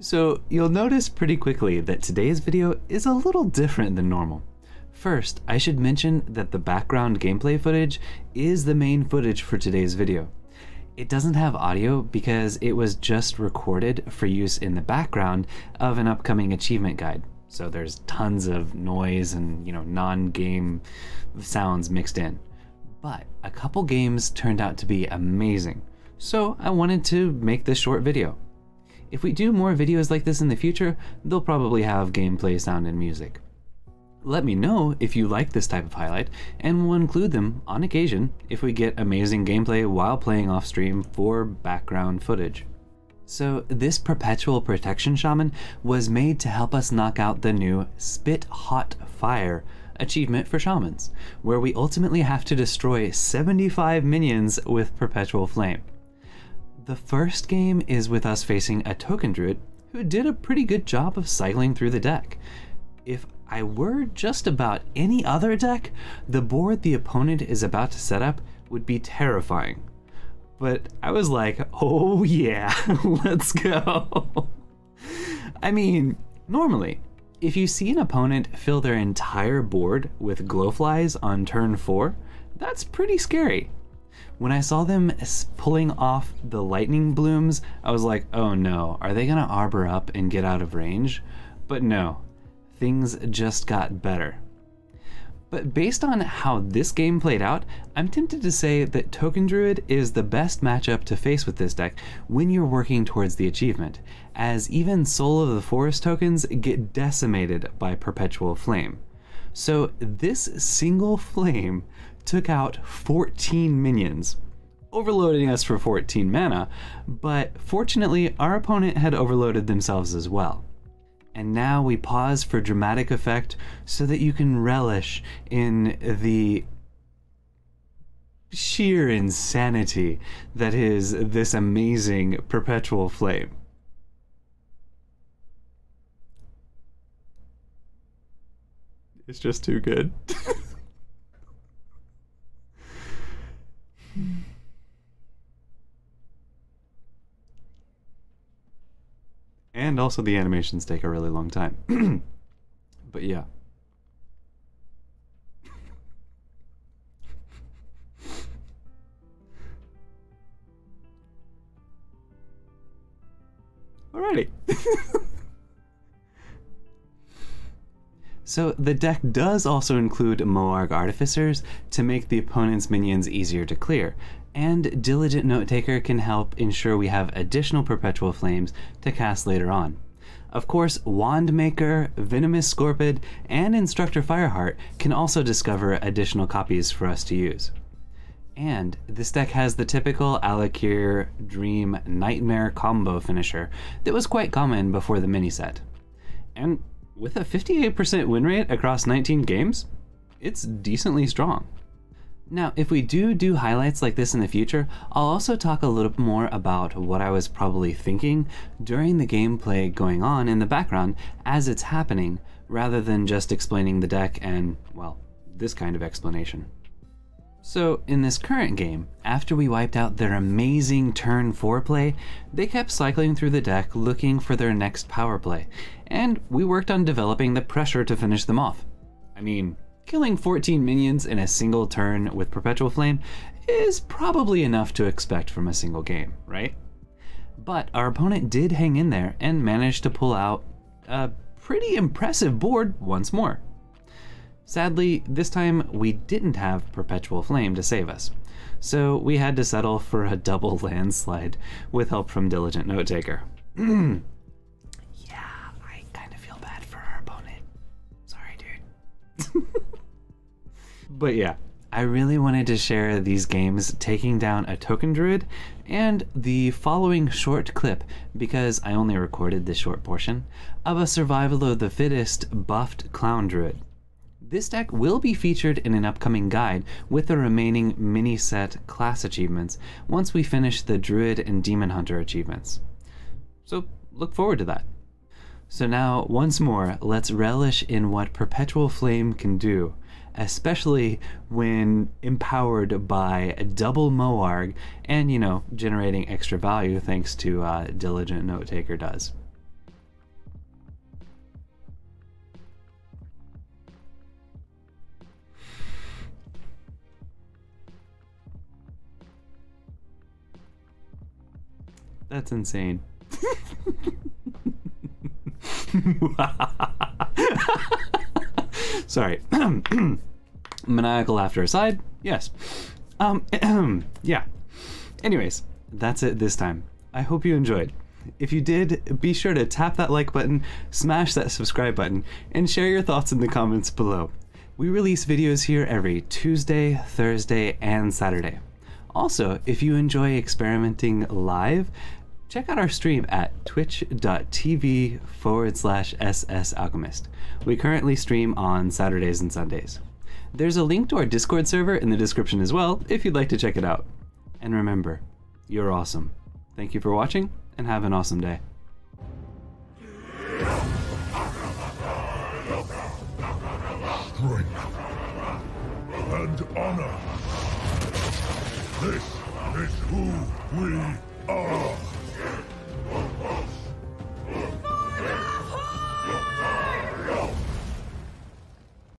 So you'll notice pretty quickly that today's video is a little different than normal. First, I should mention that the background gameplay footage is the main footage for today's video. It doesn't have audio because it was just recorded for use in the background of an upcoming achievement guide. So there's tons of noise and, non-game sounds mixed in. But a couple games turned out to be amazing, so I wanted to make this short video. If we do more videos like this in the future, they'll probably have gameplay sound and music. Let me know if you like this type of highlight, and we'll include them on occasion if we get amazing gameplay while playing off stream for background footage. So this Perpetual Protection Shaman was made to help us knock out the new Spit Hot Fire achievement for Shamans, where we ultimately have to destroy 75 minions with Perpetual Flame. The first game is with us facing a Token Druid who did a pretty good job of cycling through the deck. If I were just about any other deck, the board the opponent is about to set up would be terrifying. But I was like, oh yeah, let's go. I mean, normally, if you see an opponent fill their entire board with glowflies on turn 4, that's pretty scary. When I saw them pulling off the lightning blooms, I was like, oh no, are they gonna arbor up and get out of range? But no. Things just got better. But based on how this game played out, I'm tempted to say that Token Druid is the best matchup to face with this deck when you're working towards the achievement, as even Soul of the Forest tokens get decimated by Perpetual Flame. So this single flame took out 14 minions, overloading us for 14 mana, but fortunately our opponent had overloaded themselves as well. And now we pause for dramatic effect so that you can relish in the sheer insanity that is this amazing Perpetual Flame. It's just too good. And also the animations take a really long time. But yeah. Alrighty. So the deck does also include Mo'arg Artificers to make the opponent's minions easier to clear. And Diligent Note Taker can help ensure we have additional Perpetual Flames to cast later on. Of course, Wandmaker, Venomous Scorpid, and Instructor Fireheart can also discover additional copies for us to use. And this deck has the typical Alakir Dream Nightmare combo finisher that was quite common before the miniset. And with a 58% win rate across 19 games, it's decently strong. Now, if we do highlights like this in the future, I'll also talk a little more about what I was probably thinking during the gameplay going on in the background as it's happening, rather than just explaining the deck and, well, this kind of explanation. So in this current game, after we wiped out their amazing turn 4 play, they kept cycling through the deck looking for their next power play, and we worked on developing the pressure to finish them off. I mean, killing 14 minions in a single turn with Perpetual Flame is probably enough to expect from a single game, right? But our opponent did hang in there and managed to pull out a pretty impressive board once more. Sadly, this time we didn't have Perpetual Flame to save us, so we had to settle for a double landslide with help from Diligent Note Taker. Yeah, I kind of feel bad for our opponent. Sorry, dude. But yeah, I really wanted to share these games taking down a Token Druid and the following short clip, because I only recorded this short portion, of a Survival of the Fittest buffed Clown Druid. This deck will be featured in an upcoming guide with the remaining mini-set class achievements once we finish the Druid and Demon Hunter achievements. So look forward to that. So now, once more, let's relish in what Perpetual Flame can do, especially when empowered by a double Mo'arg and, generating extra value thanks to Diligent Note Taker does. That's insane. Sorry. Maniacal laughter aside, yes. Yeah. Anyways, that's it this time. I hope you enjoyed. If you did, be sure to tap that like button, smash that subscribe button, and share your thoughts in the comments below. We release videos here every Tuesday, Thursday, and Saturday. Also, if you enjoy experimenting live, check out our stream at twitch.tv/ssalchemist. We currently stream on Saturdays and Sundays. There's a link to our Discord server in the description as well if you'd like to check it out. And remember, you're awesome. Thank you for watching, and have an awesome day. Strength and honor. This is who we are.